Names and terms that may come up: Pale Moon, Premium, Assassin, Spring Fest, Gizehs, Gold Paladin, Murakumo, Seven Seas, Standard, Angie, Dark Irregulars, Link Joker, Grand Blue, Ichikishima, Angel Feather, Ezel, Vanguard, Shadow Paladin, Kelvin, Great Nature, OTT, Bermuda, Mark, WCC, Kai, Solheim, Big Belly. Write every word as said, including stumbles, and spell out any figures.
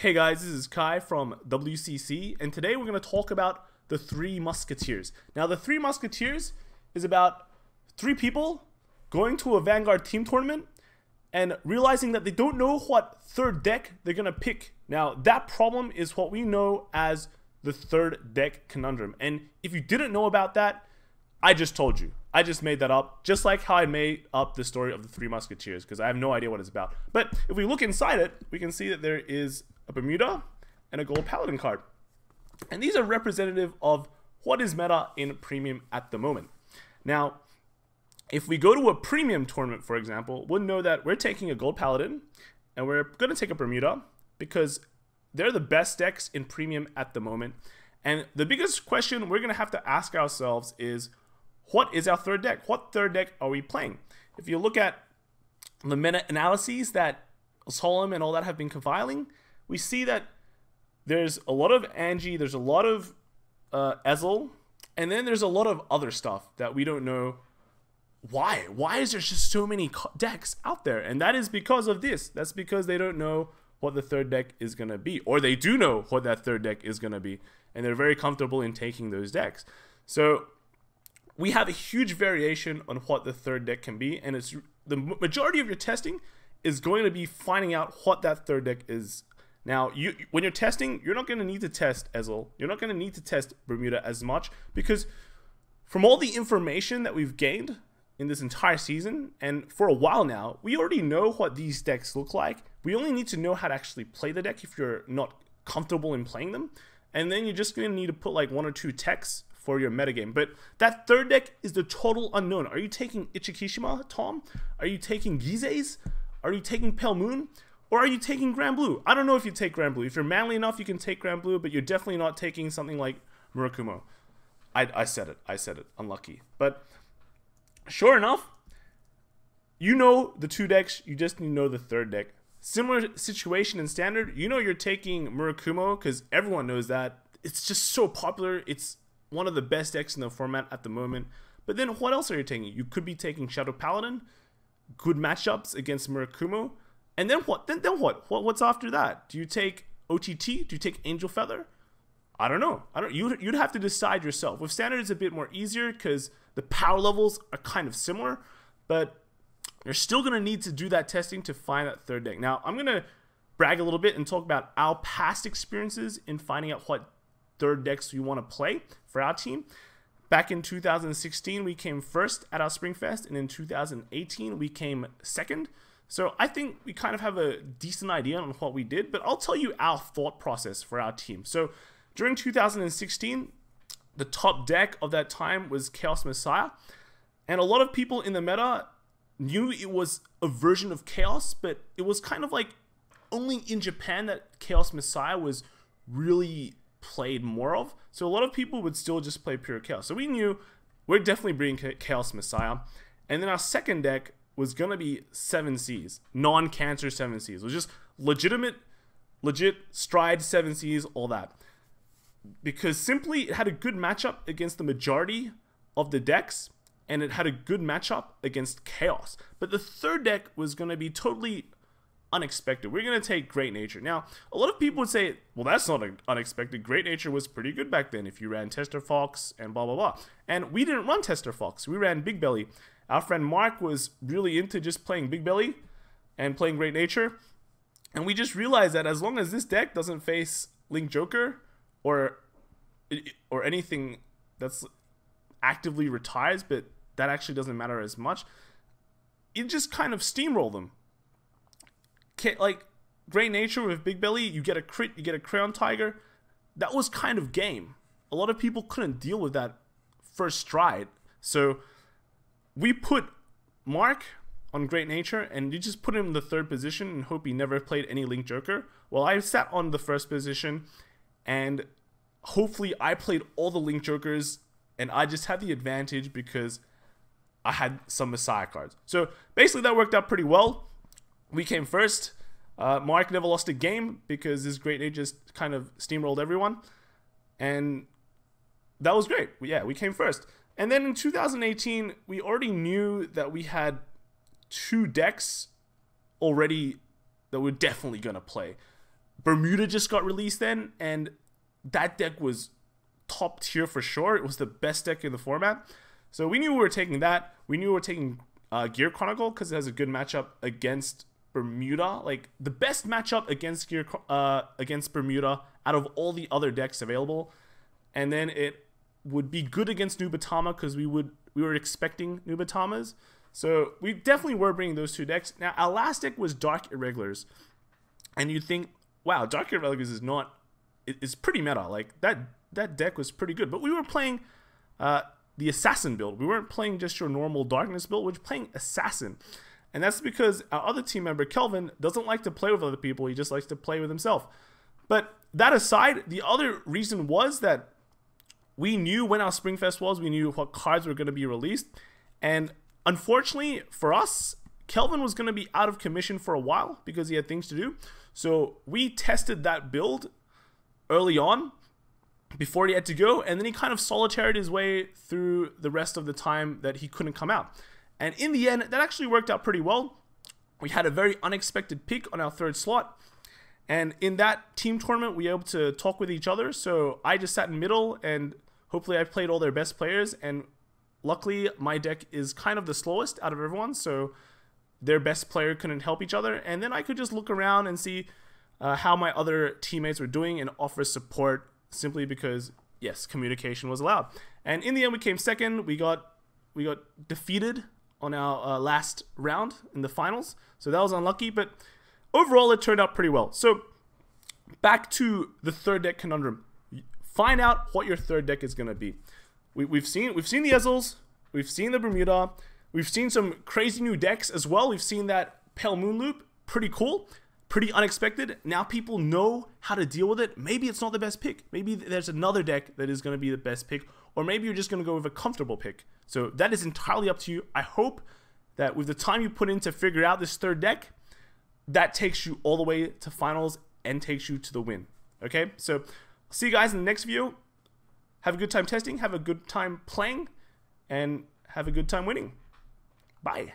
Hey guys, this is Kai from W C C, and today we're going to talk about the Three Musketeers. Now, the Three Musketeers is about three people going to a Vanguard team tournament and realizing that they don't know what third deck they're going to pick. Now, that problem is what we know as the third deck conundrum. And if you didn't know about that, I just told you. I just made that up, just like how I made up the story of the Three Musketeers, because I have no idea what it's about. But if we look inside it, we can see that there is a Bermuda and a Gold Paladin card. And these are representative of what is meta in Premium at the moment. Now, if we go to a Premium tournament, for example, we'll know that we're taking a Gold Paladin and we're going to take a Bermuda because they're the best decks in Premium at the moment. And the biggest question we're going to have to ask ourselves is, what is our third deck? What third deck are we playing? If you look at the meta analyses that Solheim and all that have been compiling, we see that there's a lot of Angie, there's a lot of uh, Ezel, and then there's a lot of other stuff that we don't know why. Why is there just so many decks out there? And that is because of this. That's because they don't know what the third deck is going to be, or they do know what that third deck is going to be, and they're very comfortable in taking those decks. So we have a huge variation on what the third deck can be, and it's the majority of your testing is going to be finding out what that third deck is. Now, you when you're testing, you're not going to need to test Ezel. You're not going to need to test Bermuda as much, because from all the information that we've gained in this entire season and for a while now, we already know what these decks look like. We only need to know how to actually play the deck if you're not comfortable in playing them, and then you're just going to need to put like one or two techs for your metagame. But that third deck is the total unknown. Are you taking Ichikishima, Tom? Are you taking Gizehs? Are you taking Pale Moon? Or are you taking Grand Blue? I don't know if you take Grand Blue. If you're manly enough, you can take Grand Blue, but you're definitely not taking something like Murakumo. I, I said it. I said it. Unlucky. But sure enough, you know the two decks. You just need to know the third deck. Similar situation in Standard. You know you're taking Murakumo because everyone knows that. It's just so popular. It's one of the best decks in the format at the moment. But then what else are you taking? You could be taking Shadow Paladin, good matchups against Murakumo, and then what? Then, then what? what? What's after that? Do you take O T T? Do you take Angel Feather? I don't know. I don't. You'd, you'd have to decide yourself. With Standard, it's a bit more easier because the power levels are kind of similar, but you're still going to need to do that testing to find that third deck. Now, I'm going to brag a little bit and talk about our past experiences in finding out what third decks we want to play for our team. Back in two thousand sixteen, we came first at our Spring Fest, and in two thousand eighteen, we came second. So I think we kind of have a decent idea on what we did, but I'll tell you our thought process for our team. So during two thousand sixteen, the top deck of that time was Chaos Messiah, and a lot of people in the meta knew it was a version of Chaos, but it was kind of like only in Japan that Chaos Messiah was really played more of. So a lot of people would still just play pure Chaos. So we knew we're definitely bringing Chaos Messiah. And then our second deck was going to be Seven Seas, non-cancer Seven Seas. It was just legitimate, legit stride Seven Seas, all that. Because simply it had a good matchup against the majority of the decks, and it had a good matchup against Chaos. But the third deck was going to be totally unexpected. We're going to take Great Nature. Now, a lot of people would say, well, that's not unexpected. Great Nature was pretty good back then if you ran Tester Fox and blah, blah, blah. And we didn't run Tester Fox. We ran Big Belly. Our friend Mark was really into just playing Big Belly and playing Great Nature. And we just realized that as long as this deck doesn't face Link Joker or, or anything that's actively retires, but that actually doesn't matter as much, it just kind of steamrolled them. Like Great Nature with Big Belly, you get a crit, you get a Crayon Tiger. That was kind of game. A lot of people couldn't deal with that first stride. So we put Mark on Great Nature and you just put him in the third position and hope he never played any Link Joker. Well, I sat on the first position and hopefully I played all the Link Jokers and I just had the advantage because I had some Messiah cards. So basically that worked out pretty well. We came first. Uh, Mark never lost a game because his Great Nature just kind of steamrolled everyone. And that was great. Yeah, we came first. And then in two thousand eighteen, we already knew that we had two decks already that we're definitely going to play. Bermuda just got released then, and that deck was top tier for sure. It was the best deck in the format. So we knew we were taking that. We knew we were taking uh, Gear Chronicle because it has a good matchup against Bermuda. Like, the best matchup against Gear uh, against Bermuda out of all the other decks available. And then it would be good against Nubatama because we would we were expecting Nubatamas. So we definitely were bringing those two decks. Now, our last deck was Dark Irregulars. And you'd think, wow, Dark Irregulars is not... It, it's pretty meta. Like, that that deck was pretty good. But we were playing uh, the Assassin build. We weren't playing just your normal Darkness build. We were playing Assassin. And that's because our other team member, Kelvin, doesn't like to play with other people. He just likes to play with himself. But that aside, the other reason was that we knew when our Spring Fest was. We knew what cards were going to be released. And unfortunately for us, Kelvin was going to be out of commission for a while because he had things to do. So we tested that build early on before he had to go. And then he kind of solitaried his way through the rest of the time that he couldn't come out. And in the end, that actually worked out pretty well. We had a very unexpected pick on our third slot. And in that team tournament, we were able to talk with each other. So I just sat in middle, and hopefully I played all their best players. And luckily, my deck is kind of the slowest out of everyone. So their best player couldn't help each other. And then I could just look around and see uh, how my other teammates were doing and offer support simply because, yes, communication was allowed. And in the end, we came second. We got, we got defeated on our uh, last round in the finals. So that was unlucky. But overall, it turned out pretty well. So back to the third deck conundrum. Find out what your third deck is going to be. We, we've seen we've seen the Ezels. We've seen the Bermuda. We've seen some crazy new decks as well. We've seen that Pale Moon loop. Pretty cool. Pretty unexpected. Now people know how to deal with it. Maybe it's not the best pick. Maybe there's another deck that is going to be the best pick. Or maybe you're just going to go with a comfortable pick. So that is entirely up to you. I hope that with the time you put in to figure out this third deck, that takes you all the way to finals and takes you to the win. Okay? So see you guys in the next video. Have a good time testing. Have a good time playing. And have a good time winning. Bye.